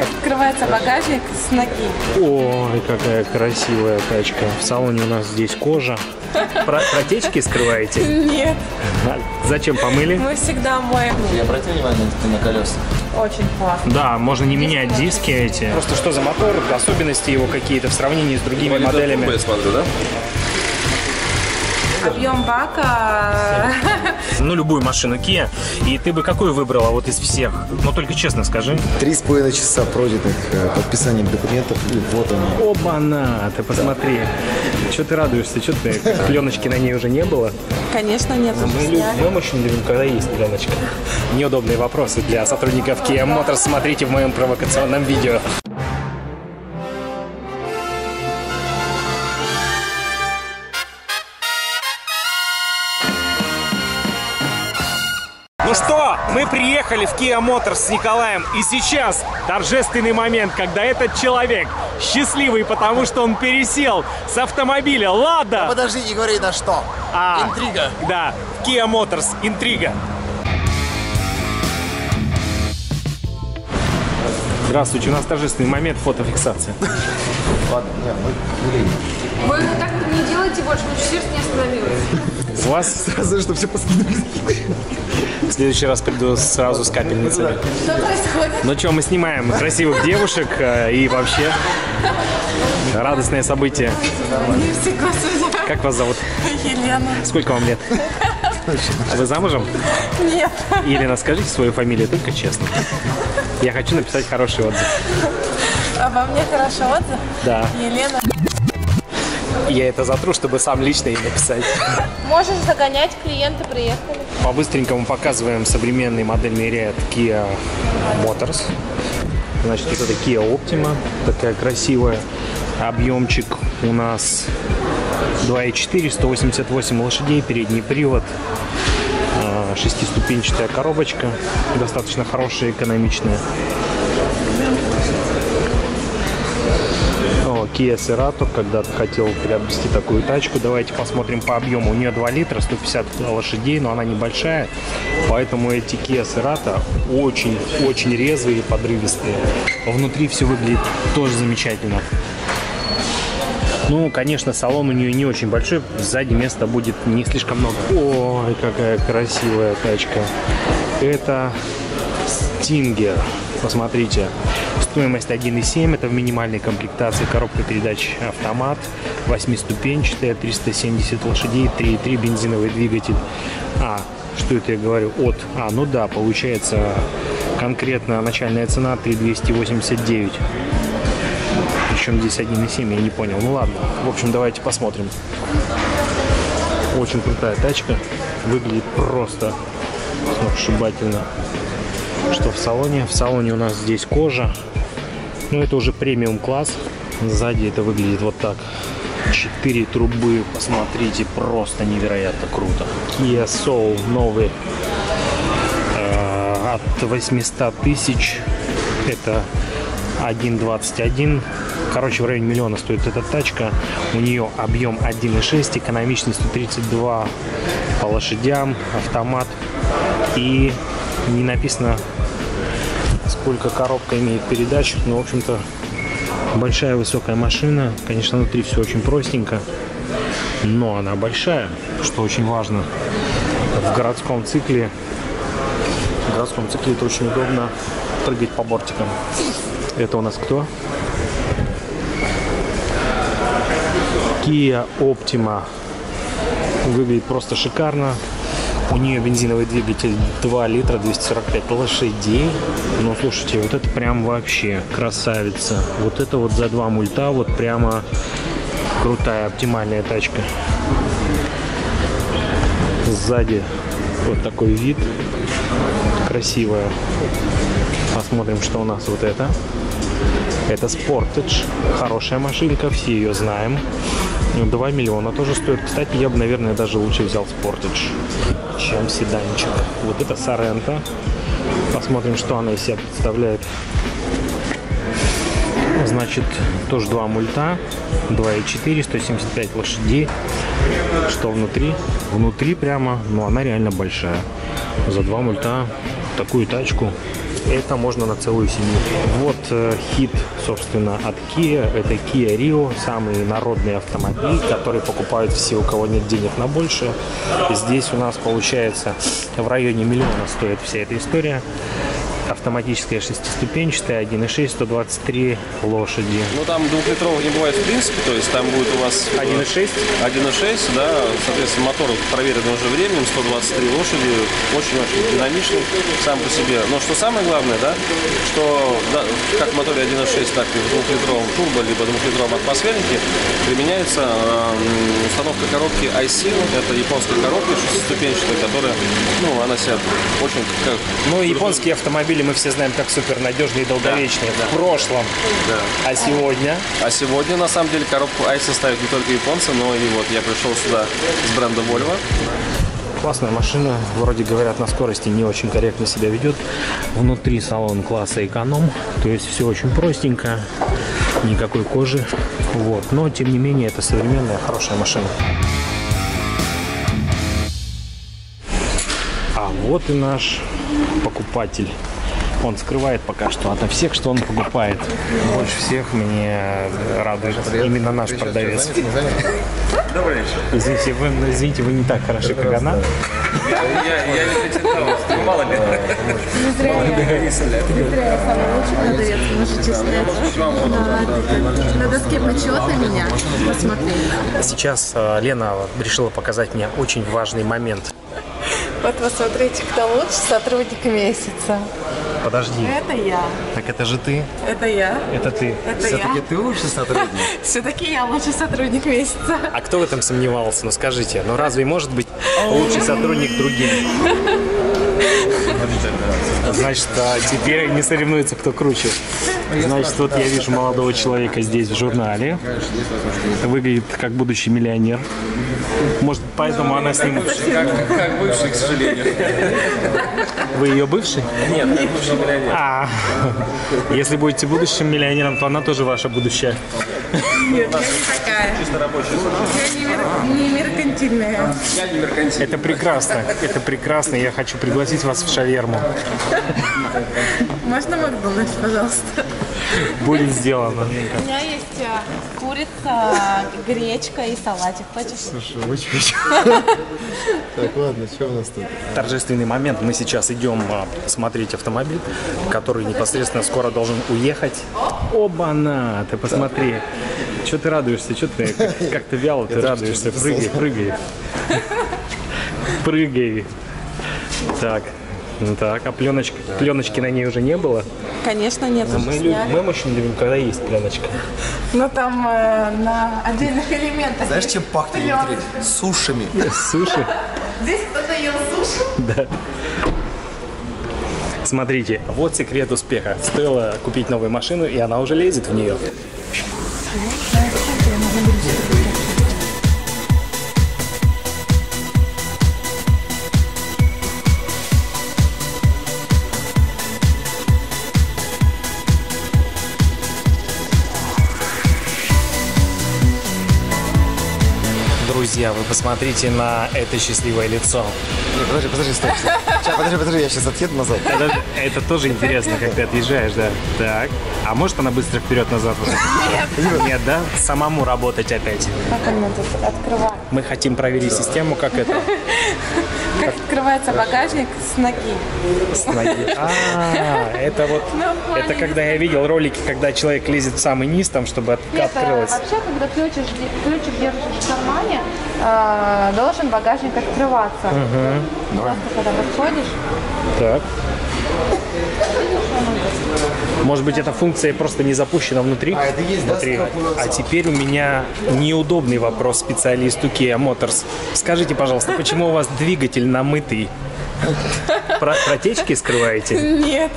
открывается багажник с ноги. Ой, какая красивая тачка. В салоне у нас здесь кожа. Протечки скрываете? Нет. Зачем помыли? Мы всегда моем. Я обратил внимание на колеса. Очень классно. Да, можно не менять диски эти. Просто что за мотор, особенности его какие-то в сравнении с другими моделями. Объем бака. Ну, любую машину Kia. И ты бы какую выбрала вот из всех? Ну, только честно скажи. 3,5 часа пройденных подписанием документов. И вот она. Оба-на, ты посмотри. Да. Че ты радуешься? Че ты? Пленочки на ней уже не было? Конечно, нет. Мы любим, очень любим, когда есть пленочка. Неудобные вопросы для сотрудников Kia Motors. Смотрите в моем провокационном видео. Ну что, мы приехали в Kia Motors с Николаем, и сейчас торжественный момент, когда этот человек счастливый, потому что он пересел с автомобиля Lada. А подожди, не говори на что. Интрига. Да, Kia Motors, интрига. Здравствуйте, у нас торжественный момент фотофиксации. Ладно, мы... Вы так не делайте больше, лучше сердце не остановилось. С вас? Сразу, чтобы все поскидывались. В следующий раз приду сразу с капельницами. Что происходит? Ну что, мы снимаем красивых девушек и вообще радостное событие. Как вас зовут? Елена. Сколько вам лет? А вы замужем? Нет. Елена, скажите свою фамилию, только честно. Я хочу написать хороший отзыв. Обо мне хороший отзыв? Да. Елена. Я это затру, чтобы сам лично ей написать. Можешь загонять, клиенты приехали. По-быстренькому показываем современный модельный ряд Kia Motors. Значит, вот это Kia Optima. Такая красивая. Объемчик у нас 2,4, 188 лошадей, передний привод. Шестиступенчатая коробочка. Достаточно хорошая, экономичная. Kia Cerato, когда-то хотел приобрести такую тачку. Давайте посмотрим по объему. У нее 2 литра, 150 лошадей, но она небольшая. Поэтому эти Kia Cerato очень-очень резвые и подрывистые. Внутри все выглядит тоже замечательно. Ну, конечно, салон у нее не очень большой. Сзади места будет не слишком много. Ой, какая красивая тачка. Это Stinger. Посмотрите. Стоимость 1,7, это в минимальной комплектации, коробка передач автомат, 8-ступенчатая, 370 лошадей, 3,3 бензиновый двигатель. Что это я говорю? Ну да, получается конкретно начальная цена 3,289. Причем здесь 1,7, я не понял. Ну ладно, в общем, давайте посмотрим. Очень крутая тачка, выглядит просто сногсшибательно. Что в салоне? В салоне у нас здесь кожа. Ну, это уже премиум класс. Сзади это выглядит вот так. 4 трубы, посмотрите, просто невероятно круто. Kia Soul новый от 800 тысяч. Это 1,21. Короче, в районе миллиона стоит эта тачка. У нее объем 1,6, экономичность 132 по лошадям, автомат. И не написано, сколько коробка имеет передач, но, в общем-то, большая высокая машина. Конечно, внутри все очень простенько, но она большая, что очень важно в городском цикле. В городском цикле это очень удобно прыгать по бортикам. Это у нас кто? Kia Optima. Выглядит просто шикарно. У нее бензиновый двигатель 2 литра, 245 лошадей. Ну, слушайте, вот это прям вообще красавица. Вот это вот за 2 мульта, вот прямо крутая, оптимальная тачка. Сзади вот такой вид. Красивая. Посмотрим, что у нас вот это. Это Sportage. Хорошая машинка, все ее знаем. 2 миллиона тоже стоит. Кстати, я бы, наверное, даже лучше взял Sportage, чем седанчик. Вот это Sorento. Посмотрим, что она из себя представляет. Значит, тоже 2 мульта, 2,4, 175 лошадей. Что внутри? Внутри прямо, но она реально большая. За 2 мульта такую тачку это можно на целую семью. Вот хит, собственно, от Kia. Это Kia Rio, самый народный автомобиль, который покупают все, у кого нет денег на больше. Здесь у нас получается в районе миллиона стоит вся эта история. Автоматическая шестиступенчатая, 1.6, 123 лошади. Ну там двухлитровых не бывает в принципе, то есть там будет у вас 1.6, да, соответственно, мотор проверен уже временем, 123 лошади, очень-очень динамичный сам по себе. Но что самое главное, да, что да, как в моторе 1.6, так и в двухлитровом турбо, либо двухлитровом атмосфернике применяется установка коробки IC, это японская коробка шестиступенчатая, которая, ну, она себя очень как... Ну, японские автомобили мы все знаем как супер надежные и долговечные, да, в прошлом, да. А сегодня на самом деле коробку ICE ставят не только японцы, но и вот я пришел сюда с бренда Volvo. Классная машина, вроде говорят, на скорости не очень корректно себя ведет. Внутри салон класса эконом, то есть все очень простенько, никакой кожи, вот, но тем не менее это современная хорошая машина. А вот и наш покупатель. Он скрывает пока что ото всех, что он покупает. Больше всех меня радует именно наш продавец. Извините, вы не так хороши, как она. Я не претендовал, мало ли. Я самый лучший продавец, может, честно. На доске почета меня посмотрели. Сейчас Лена решила показать мне очень важный момент. Вот вы смотрите, кто лучше, сотрудник месяца. Подожди. Это я. Так это же ты. Это я. Это ты. Все-таки ты лучший сотрудник. Все-таки я лучший сотрудник месяца. А кто в этом сомневался? Ну скажите, ну разве может быть лучший сотрудник другим? Значит, теперь не соревнуется, кто круче. Значит, вот я вижу молодого человека здесь в журнале. Выглядит как будущий миллионер. Может, поэтому она с ним... Как бывший, к сожалению. Вы ее бывший? Нет, как бывший миллионер. А, если будете будущим миллионером, то она тоже ваша будущая. Нет, я не такая. Чисто рабочая. Я не меркантильная. Я не меркантильная. Это прекрасно. Это прекрасно. Я хочу пригласить вас в шаверму. Можно Макдональдс, пожалуйста? Будет сделано. У меня есть курица, гречка и салатик. Хочешь? Слушай, очень. Так, ладно, что у нас тут? Торжественный момент. Мы сейчас идем смотреть автомобиль, который непосредственно скоро должен уехать. Оба-на, ты посмотри. Что ты радуешься? Что ты как-то вяло ты радуешься? Прыгай, прыгай. Прыгай. Так. Ну так, а пленочки на ней уже не было? Конечно, нет. Мы мужчин любим, когда есть пленочка. Ну там на отдельных элементах. Знаешь, чем пахнет внутри? Сушами. Суши? Здесь кто-то ел суши? Да. Смотрите, вот секрет успеха. Стоило купить новую машину, и она уже лезет в нее. Друзья, вы посмотрите на это счастливое лицо. Нет, подожди, стой. Сейчас, подожди, я сейчас отъеду назад. Это тоже интересно, как ты отъезжаешь, да. Так, а может она быстро вперед-назад? Нет. Нет, да? Самому работать опять. Как она тут открывает? Мы хотим проверить систему, как это. Как открывается багажник с ноги. С ноги. А, это вот, это когда я видел ролики, когда человек лезет в самый низ, там, чтобы открылось. Вообще, когда ключик держишь в кармане, должен багажник открываться. Угу. Просто когда подходишь. Так. Может быть, эта функция просто не запущена внутри? А, это есть, да? А теперь у меня неудобный вопрос специалисту Kia Motors. Скажите, пожалуйста, почему у вас двигатель намытый? Протечки скрываете? Нет.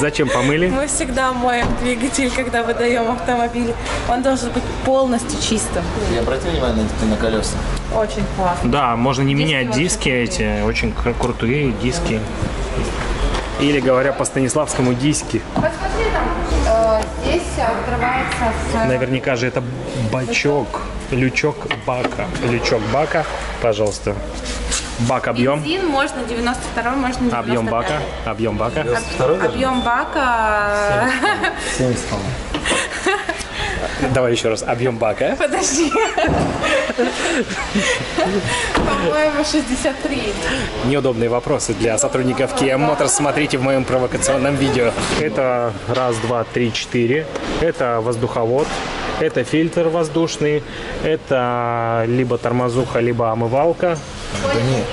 Зачем помыли? Мы всегда моем двигатель, когда выдаем автомобиль. Он должен быть полностью чистым. Я обратил внимание на колеса. Очень классно. Да, можно не менять диски эти, очень крутые диски. Или, говоря по Станиславскому, диски. Посмотри там, здесь открывается... Наверняка же это бачок, лючок бака. Пожалуйста. Бак объем? Бензин можно 92, можно 95. Объем бака? Объем бака? 92, объем бака... 70. Давай еще раз. Объем бака. Подожди. По-моему, 63. Неудобные вопросы для сотрудников Kia Motors. Смотрите в моем провокационном видео. Это раз, два, три, четыре. Это воздуховод. Это фильтр воздушный. Это либо тормозуха, либо омывалка. Да нет.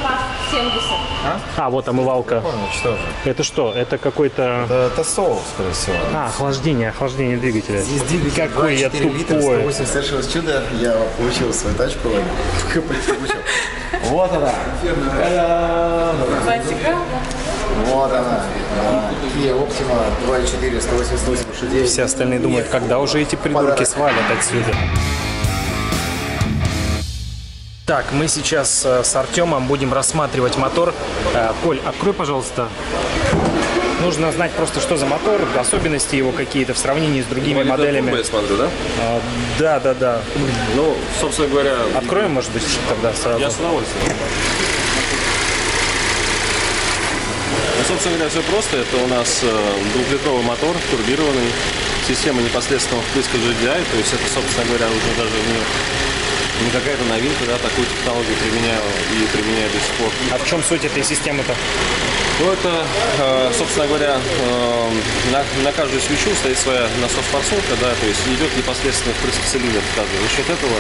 А вот омывалка. Помню, что это что? Это какой-то... Это соус, скорее всего. А, охлаждение двигателя. Здесь двигатель какой 2, 4 я литра, тупой. 108 совершилось чудо. Я получил свою тачку. Вот она. Вот она. Kia Optima 2.4, 188 лошадей. Все остальные думают, когда уже эти придурки свалят отсюда. Так, мы сейчас с Артемом будем рассматривать мотор. Коль, открой, пожалуйста. Нужно знать просто, что за мотор, особенности его какие-то в сравнении с другими моделями. Я смотрю, да? Да. Ну, собственно говоря... Откроем, может быть, тогда сразу? Я с удовольствием. Ну, собственно говоря, все просто. Это у нас двухлитровый мотор, турбированный. Система непосредственного впрыска GDI, то есть это, собственно говоря, уже даже не какая-то новинка, да, такую технологию применяю до сих пор. А в чем суть этой системы-то? Ну, это, собственно говоря, на каждую свечу стоит своя насос-форсунка, да, то есть идет непосредственно впрыск в цилиндр. За счет этого,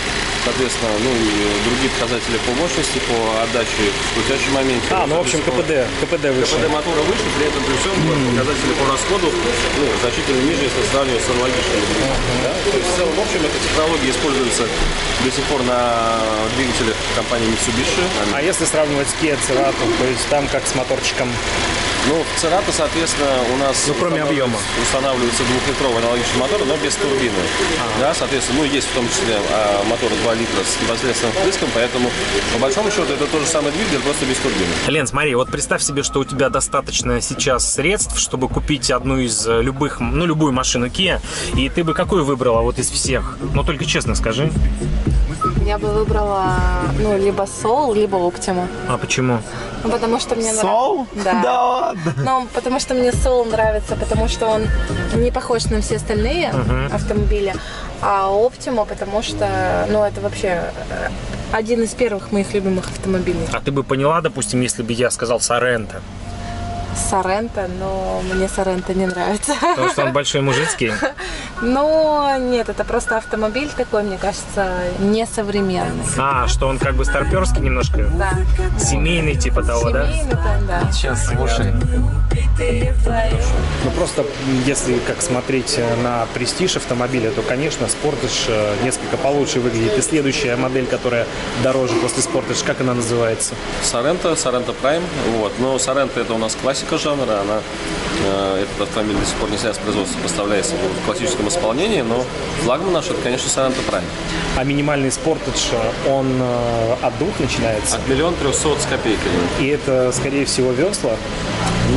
соответственно, ну и другие показатели по мощности, по отдаче в крутящем моменте. А, ну, в общем, КПД выше. КПД мотора выше, при этом при всем показатели по расходу, ну, значительно ниже, если сравнивать с аналогичными. Да? То есть, в целом, в общем, эта технология используется до сих пор на двигателях компании Mitsubishi. А если сравнивать с Kia Cerato, то есть там как с моторчиком? Ну, в Cerato, соответственно, у нас устанавливается двухлитровый аналогичный мотор, но без турбины. Да, соответственно, ну, есть в том числе мотор 2 литра с непосредственным впрыском, поэтому, по большому счету, это тот же самый двигатель, просто без турбины. Лен, смотри, вот представь себе, что у тебя достаточно сейчас средств, чтобы купить одну из любых, ну, любую машину Kia, и ты бы какую выбрала вот из всех? Ну, только честно скажи. Я бы выбрала, ну, либо Soul, либо Optima. А почему? Ну, потому что мне Soul? Да. Да ладно. Ну, потому что мне Soul нравится, потому что он не похож на все остальные автомобили, а Optima, потому что, ну, это вообще один из первых моих любимых автомобилей. А ты бы поняла, допустим, если бы я сказал Sorento? Sorento, но мне Sorento не нравится. Потому что он большой мужицкий? Но нет, это просто автомобиль такой, мне кажется, несовременный. А, что он как бы старперский немножко? Да. Семейный типа того, да? Семейный, да. Сейчас, слушай. Ну просто, если как смотреть на престиж автомобиля, то, конечно, Sportage несколько получше выглядит. И следующая модель, которая дороже после Sportage, как она называется? Sorento, Sorento Prime. Вот. Но Sorento это у нас классика жанра, она, этот автомобиль до сих пор не снят с производства, поставляется в классическом исполнении, но флагман наш, это, конечно, Sorento Prime. А минимальный Sportage, он от двух начинается? От 1 300 000 с копейками. И это, скорее всего, весла?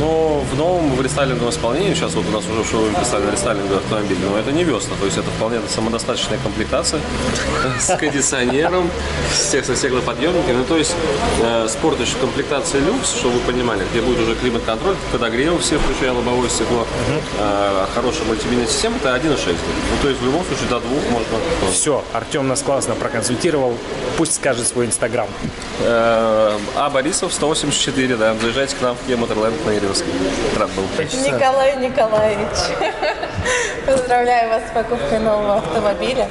Но в новом, в рестайлинговом исполнении, сейчас вот у нас уже в шоуруме представлен рестайлинговый автомобиль, но это не весла, то есть это вполне самодостаточная комплектация с кондиционером, со стеклоподъемниками, ну то есть Sportage комплектация люкс, чтобы вы понимали, где будет уже климат-контроль, подогрев все, включая лобовое стекло, хорошая мультимедийная система, это 1.6, ну то есть в любом случае до 2 можно. Все, Артем нас классно проконсультировал, пусть скажет свой инстаграм. А Борисов 184, да, заезжайте к нам в E-Motorland на Еревской. Николай Николаевич, поздравляю вас с покупкой нового автомобиля.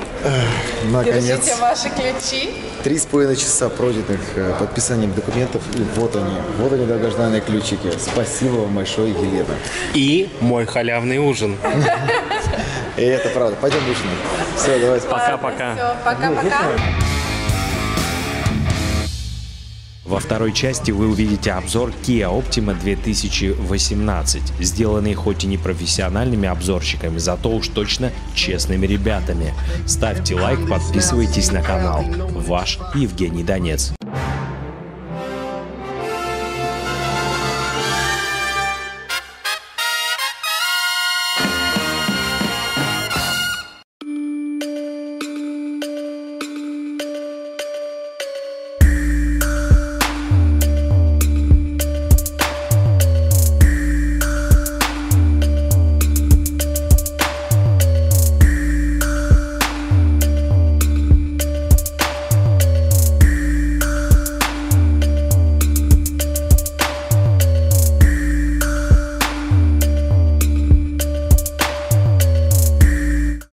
Наконец. Держите ваши ключи. 3,5 часа пройденных подписанием документов, и вот они долгожданные ключики. Спасибо вам большое, Елена. И мой халявный ужин. И это правда. Пойдем ужинать. Все, давайте. Пока-пока. Пока-пока. Во второй части вы увидите обзор Kia Optima 2018, сделанный хоть и не профессиональными обзорщиками, зато уж точно честными ребятами. Ставьте лайк, подписывайтесь на канал. Ваш Евгений Донец.